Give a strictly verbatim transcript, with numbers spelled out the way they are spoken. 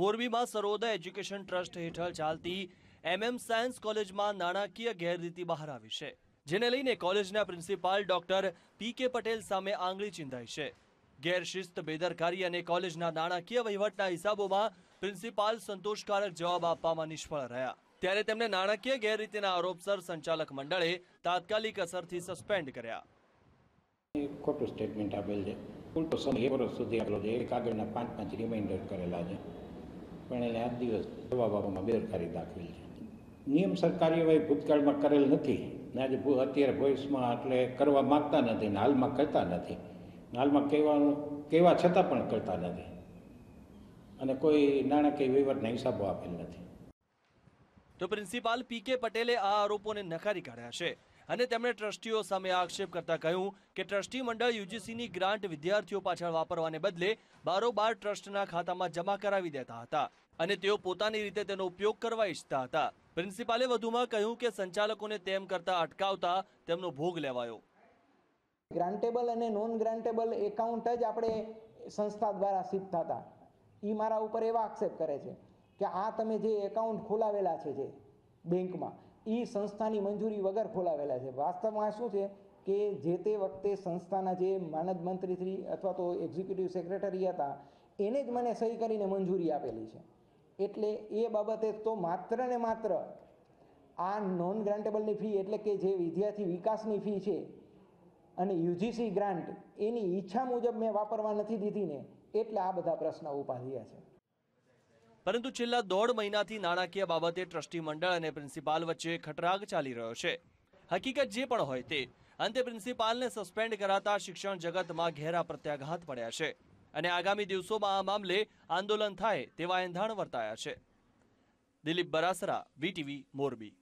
મોરબી માં Sarodaya education trust હેઠળ ચાલતી એમએમ સાયન્સ કોલેજમાં નાણાકીય ગેરરીતિ બહાર આવી છે, જેને લઈને કોલેજના પ્રિન્સિપાલ ડોક્ટર પી કે પટેલ સામે આંગળી ચીંધાઈ છે। ગેરશિસ્ત, બેદરકારી અને કોલેજના નાણાકીય વહીવટના હિસાબોમાં પ્રિન્સિપાલ સંતોષકારક જવાબ આપવામાં નિષ્ફળ રહ્યા, ત્યારે તેમને નાણાકીય ગેરરીતિના આરોપસર સંચાલક મંડળે તાત્કાલિક અસરથી સસ્પેન્ડ કર્યા। ખોટું સ્ટેટમેન્ટ આપેલ છે, ઉલટો સમય વર્ષ સુધી આપેલો છે, એક આગળના પાંચ પાંચ રિમાઇન્ડર કરેલા છે। तो प्रिंसिपाल पी के पटेले आ आरोपों ने नकारी काढ्या छे અને તેમણે ટ્રસ્ટીઓ સામે આક્ષેપ કરતા કહ્યું કે ટ્રસ્ટી મંડળ યુજીસીની ગ્રાન્ટ વિદ્યાર્થીઓ પાછળ વાપરવાને બદલે બારોબાર ટ્રસ્ટના ખાતામાં જમા કરાવી દેતા હતા અને તેઓ પોતાની રીતે તેનો ઉપયોગ કરવા ઈચ્છતા હતા। પ્રિન્સિપાલે વધુમાં કહ્યું કે સંચાલકોને તેમ કરતા અટકાવતા તેમનો ભોગ લેવાયો। ગ્રાન્ટેબલ અને નોન ગ્રાન્ટેબલ એકાઉન્ટ જ આપણે સંસ્થા દ્વારા સિદ્ધ હતા, એ મારા ઉપર એવા આક્ષેપ કરે છે કે આ તમે જે એકાઉન્ટ ખોલાવેલા છે જે બેંકમાં ई संस्थानी मंजूरी वगर खोलावेला है। वास्तव में शू है कि जे ते वखते संस्थाना जे मानद मंत्री श्री अथवा तो एक्जिक्यूटिव सेक्रेटरी था एने ज मने सही करीने मंजूरी आपेली है, एटले ए बाबते तो मात्र ने मात्र आ नॉन ग्रांटेबलनी फी एटले के जे विद्यार्थी विकासनी फी है अने यूजीसी ग्रांट एनी ईच्छा मुजब मैं वापरवा नथी दीधी ने एटले आ बधा प्रश्न ऊभा थया छे। परंतु छेल्ला दौड़ महीनाथी नाणाकीय बाबते ट्रस्टी मंडल अने प्रिंसिपाल वच्चे खटराग चाली रह्यो छे। हकीकत जे पण होय ते अंते प्रिंसिपालने सस्पेन्ड कराता शिक्षण जगतमां घेरा प्रत्याघात पड्या छे अने आगामी दिवसोमां आ मामले आंदोलन थाय तेवा एंधाण वर्ताया छे। दिलीप बरासरा, वीटीवी, मोरबी।